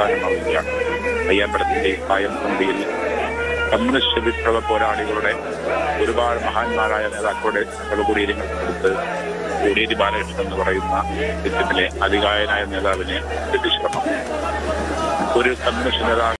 അവസാനമാവുകയാണ്. അയ്യാമ്പലത്തിന്റെയും പായംപുണ്ടിയിൽ communist വിപ്ലവ പോരാളികളുടെ ഒരുപാട് മഹാന്മാരായ നേതാക്കളുടെ പലകുടീരങ്ങൾ കൊടുത്ത് കോടിയേരി ബാലകൃഷ്ണൻ എന്ന് പറയുന്ന സിസ്റ്റത്തിലെ അധികായനായ നേതാവിനെ പ്രതിഷ്ഠിക്കണം. ഒരു കമ്മ്യൂണിസ്റ്റ് നേതാവ്